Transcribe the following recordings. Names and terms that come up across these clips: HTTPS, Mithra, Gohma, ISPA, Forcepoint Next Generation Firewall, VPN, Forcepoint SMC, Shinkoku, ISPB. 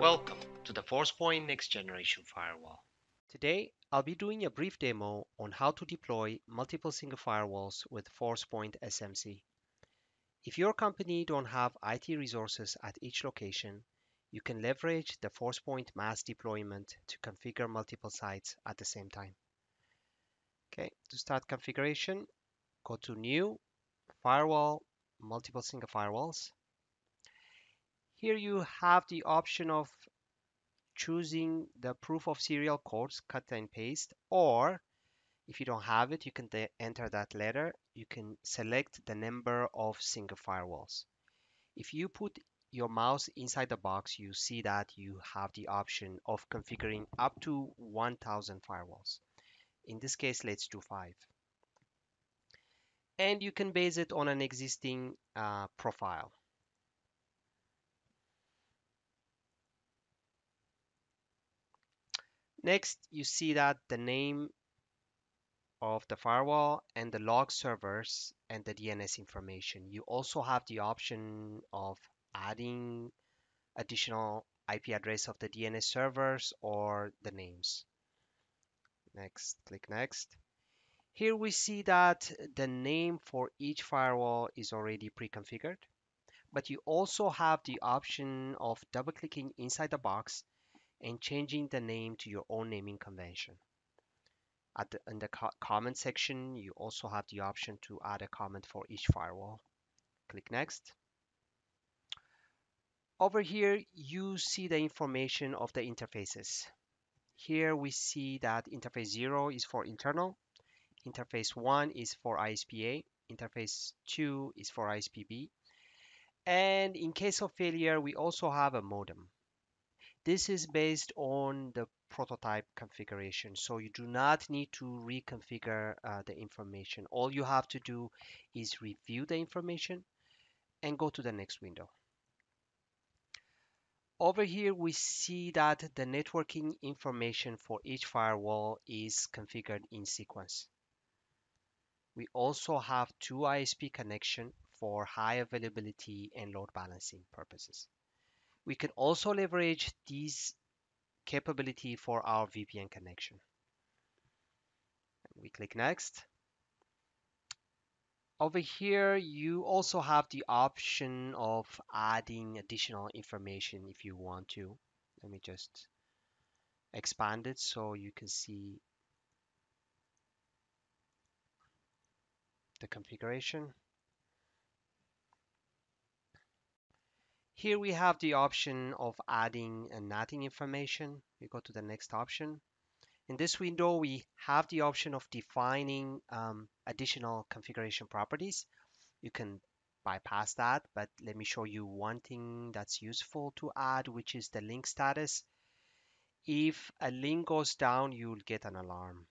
Welcome to the Forcepoint Next Generation Firewall. Today, I'll be doing a brief demo on how to deploy multiple single firewalls with Forcepoint SMC. If your company don't have IT resources at each location, you can leverage the Forcepoint mass deployment to configure multiple sites at the same time. Okay, to start configuration, go to New, Firewall, Multiple Single Firewalls. Here you have the option of choosing the proof of serial codes, cut and paste, or if you don't have it, you can enter that later. You can select the number of single firewalls. If you put your mouse inside the box, you see that you have the option of configuring up to 1,000 firewalls. In this case, let's do 5. And you can base it on an existing profile. Next, you see that the name of the firewall and the log servers and the DNS information. You also have the option of adding additional IP address of the DNS servers or the names. Next, click Next. Here we see that the name for each firewall is already pre-configured, but you also have the option of double-clicking inside the box and changing the name to your own naming convention. In the comment section, you also have the option to add a comment for each firewall. Click Next. Over here, you see the information of the interfaces. Here we see that interface 0 is for internal, interface 1 is for ISPA, interface 2 is for ISPB, and in case of failure, we also have a modem. This is based on the prototype configuration, so you do not need to reconfigure the information. All you have to do is review the information and go to the next window. Over here, we see that the networking information for each firewall is configured in sequence. We also have 2 ISP connections for high availability and load balancing purposes. We can also leverage these capability for our VPN connection. We click Next. Over here, you also have the option of adding additional information if you want to. Let me just expand it so you can see the configuration. Here we have the option of adding and NATing information. We go to the next option. In this window, we have the option of defining additional configuration properties. You can bypass that, but let me show you one thing that's useful to add, which is the link status. If a link goes down, you'll get an alarm.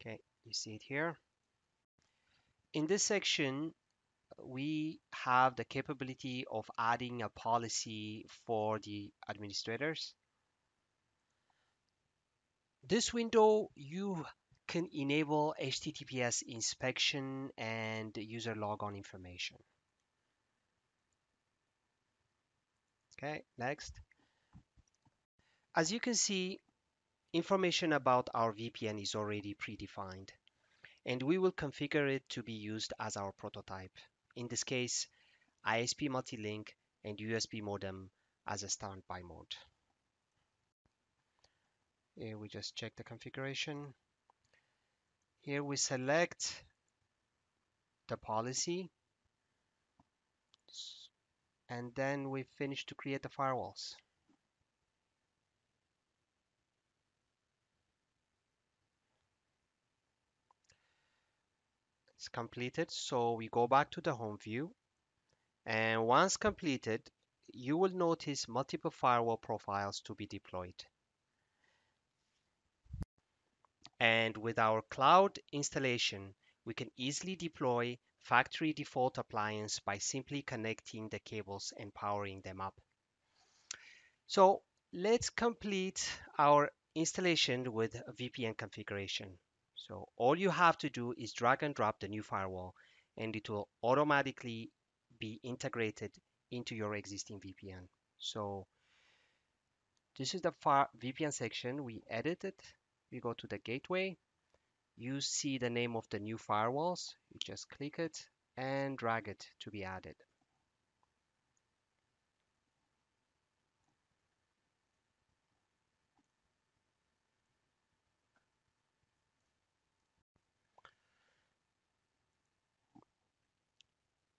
Okay, you see it here. In this section, we have the capability of adding a policy for the administrators. This window, you can enable HTTPS inspection and user logon information. Okay, next. As you can see, information about our VPN is already predefined, and we will configure it to be used as our prototype. In this case, ISP multilink and USB modem as a standby mode. Here we just check the configuration. Here we select the policy, and then we finish to create the firewalls. Completed, so we go back to the home view, and once completed, you will notice multiple firewall profiles to be deployed. And with our cloud installation, we can easily deploy factory default appliances by simply connecting the cables and powering them up. So let's complete our installation with VPN configuration. So all you have to do is drag and drop the new firewall and it will automatically be integrated into your existing VPN. So this is the VPN section we edited. We go to the gateway. You see the name of the new firewalls. You just click it and drag it to be added.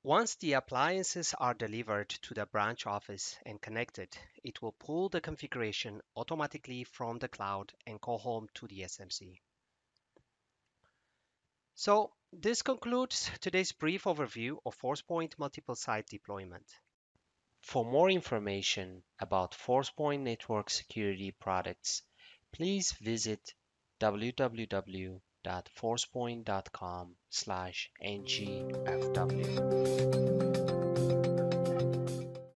Once the appliances are delivered to the branch office and connected, it will pull the configuration automatically from the cloud and go home to the SMC. So this concludes today's brief overview of Forcepoint multiple site deployment. For more information about Forcepoint network security products, please visit www.forcepoint.com/ngfw.